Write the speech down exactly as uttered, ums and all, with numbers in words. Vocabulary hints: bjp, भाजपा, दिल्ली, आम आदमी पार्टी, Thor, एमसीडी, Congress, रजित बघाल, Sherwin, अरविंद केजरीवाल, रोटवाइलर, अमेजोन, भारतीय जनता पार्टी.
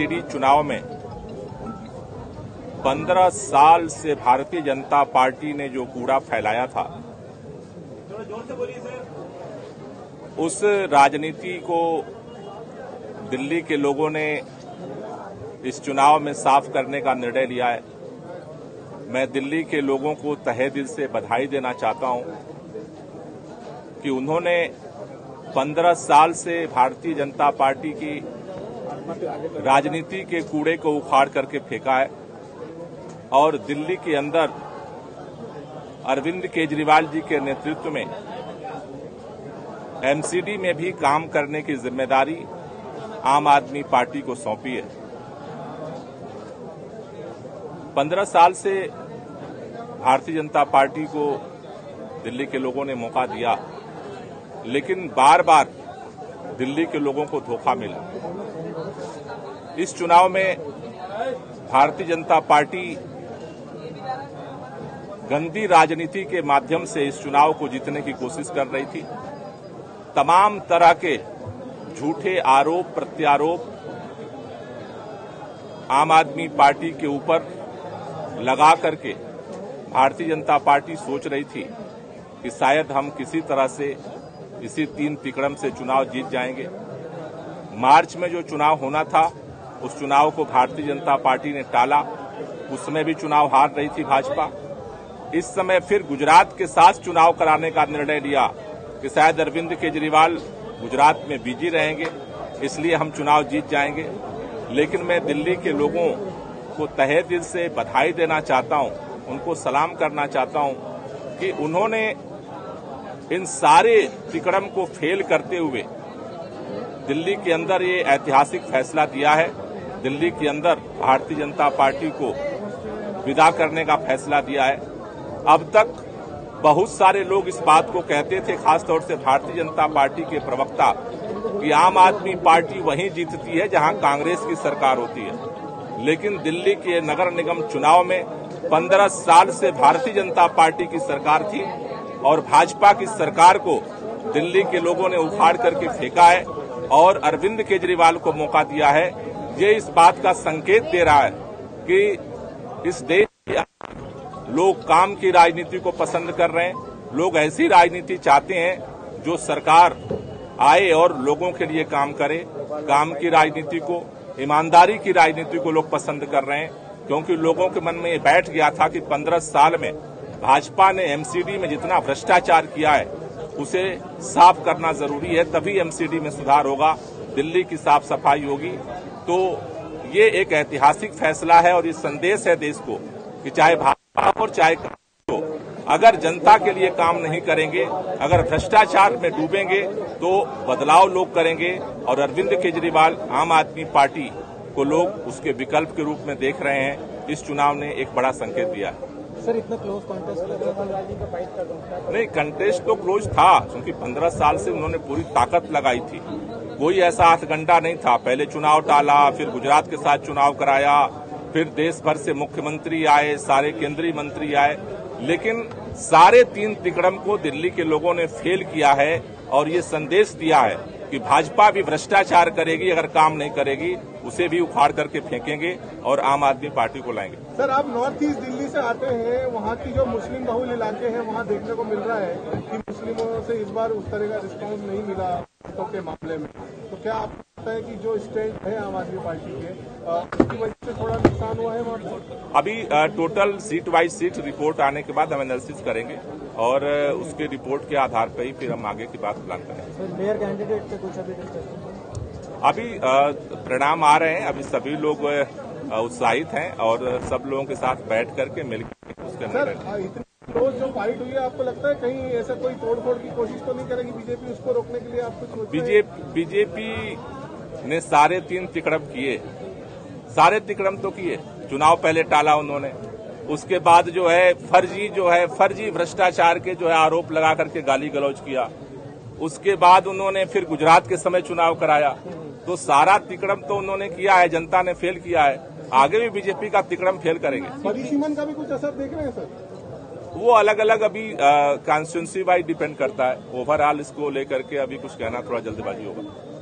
एमसीडी चुनाव में पंद्रह साल से भारतीय जनता पार्टी ने जो कूड़ा फैलाया था, उस राजनीति को दिल्ली के लोगों ने इस चुनाव में साफ करने का निर्णय लिया है। मैं दिल्ली के लोगों को तहे दिल से बधाई देना चाहता हूं कि उन्होंने पंद्रह साल से भारतीय जनता पार्टी की राजनीति के कूड़े को उखाड़ करके फेंका है और दिल्ली के अंदर अरविंद केजरीवाल जी के नेतृत्व में एमसीडी में भी काम करने की जिम्मेदारी आम आदमी पार्टी को सौंपी है। पंद्रह साल से भारतीय जनता पार्टी को दिल्ली के लोगों ने मौका दिया, लेकिन बार बार दिल्ली के लोगों को धोखा मिला। इस चुनाव में भारतीय जनता पार्टी गंदी राजनीति के माध्यम से इस चुनाव को जीतने की कोशिश कर रही थी। तमाम तरह के झूठे आरोप प्रत्यारोप आम आदमी पार्टी के ऊपर लगा करके भारतीय जनता पार्टी सोच रही थी कि शायद हम किसी तरह से इसी तीन तिकड़म से चुनाव जीत जाएंगे। मार्च में जो चुनाव होना था, उस चुनाव को भारतीय जनता पार्टी ने टाला। उसमें भी चुनाव हार रही थी भाजपा। इस समय फिर गुजरात के साथ चुनाव कराने का निर्णय लिया कि शायद अरविंद केजरीवाल गुजरात में बिजी रहेंगे, इसलिए हम चुनाव जीत जाएंगे। लेकिन मैं दिल्ली के लोगों को तहे दिल से बधाई देना चाहता हूं, उनको सलाम करना चाहता हूं कि उन्होंने इन सारे तिकड़म को फेल करते हुए दिल्ली के अंदर ये ऐतिहासिक फैसला दिया है। दिल्ली के अंदर भारतीय जनता पार्टी को विदा करने का फैसला दिया है। अब तक बहुत सारे लोग इस बात को कहते थे, खासतौर से भारतीय जनता पार्टी के प्रवक्ता, कि आम आदमी पार्टी वहीं जीतती है जहां कांग्रेस की सरकार होती है। लेकिन दिल्ली के नगर निगम चुनाव में पंद्रह साल से भारतीय जनता पार्टी की सरकार थी और भाजपा की सरकार को दिल्ली के लोगों ने उखाड़ करके फेंका है और अरविंद केजरीवाल को मौका दिया है। ये इस बात का संकेत दे रहा है कि इस देश में लोग काम की राजनीति को पसंद कर रहे हैं। लोग ऐसी राजनीति चाहते हैं जो सरकार आए और लोगों के लिए काम करे। काम की राजनीति को, ईमानदारी की राजनीति को लोग पसंद कर रहे हैं, क्योंकि लोगों के मन में ये बैठ गया था कि पंद्रह साल में भाजपा ने एमसीडी में जितना भ्रष्टाचार किया है उसे साफ करना जरूरी है, तभी एमसीडी में सुधार होगा, दिल्ली की साफ सफाई होगी। तो ये एक ऐतिहासिक फैसला है और ये संदेश है देश को कि चाहे भाजपा और चाहे कांग्रेस हो, अगर जनता के लिए काम नहीं करेंगे, अगर भ्रष्टाचार में डूबेंगे तो बदलाव लोग करेंगे। और अरविंद केजरीवाल, आम आदमी पार्टी को लोग उसके विकल्प के रूप में देख रहे हैं। इस चुनाव ने एक बड़ा संकेत दिया है। सर, इतना क्लोज कॉन्टेस्ट नहीं? कंटेस्ट तो क्लोज था, क्योंकि पंद्रह साल से उन्होंने पूरी ताकत लगाई थी। कोई ऐसा हाथगंडा नहीं था। पहले चुनाव टाला, फिर गुजरात के साथ चुनाव कराया, फिर देश भर से मुख्यमंत्री आए, सारे केंद्रीय मंत्री आए, लेकिन सारे तीन तिकड़म को दिल्ली के लोगों ने फेल किया है। और ये संदेश दिया है कि भाजपा भी भ्रष्टाचार करेगी अगर काम नहीं करेगी, उसे भी उखाड़ करके फेंकेंगे और आम आदमी पार्टी को लाएंगे। सर, आप नॉर्थ ईस्ट दिल्ली से आते हैं, वहाँ की जो मुस्लिम बहुल इलाके हैं वहाँ देखने को मिल रहा है कि मुस्लिमों से इस बार उस तरह का रिस्पांस नहीं मिला तो के मामले में, तो क्या आपको लगता है कि जो स्टेट है आम आदमी पार्टी के, उसकी वजह से थोड़ा नुकसान हुआ है वहाँ पर? अभी total seat wise seat report आने के बाद हम एनालिसिस करेंगे और उसके रिपोर्ट के आधार पर ही फिर हम आगे की बात प्लान करेंगे। मेयर कैंडिडेट से कुछ अभी परिणाम आ रहे हैं, अभी सभी लोग उत्साहित हैं और सब लोगों के साथ बैठ करके मिलकर उसके अंदर जो फाइट हुई है, आपको लगता है कहीं ऐसा कोई तोड़फोड़ की कोशिश तो नहीं करेगी बीजेपी उसको रोकने के लिए? आपको बीजेपी बीजेपी ने सारे तीन तिकड़म किए, सारे तिकड़म तो किए। चुनाव पहले टाला उन्होंने, उसके बाद जो है फर्जी जो है फर्जी भ्रष्टाचार के जो है आरोप लगा करके गाली गलौज किया, उसके बाद उन्होंने फिर गुजरात के समय चुनाव कराया। तो सारा तिकड़म तो उन्होंने किया है, जनता ने फेल किया है। आगे भी बीजेपी का तिकड़म फेल करेंगे। परिसीमन का भी कुछ असर देख रहे हैं सर? वो अलग अलग अभी कॉन्स्टिट्यूंसी वाइज डिपेंड करता है। ओवरऑल इसको लेकर के अभी कुछ कहना थोड़ा जल्दबाजी होगा।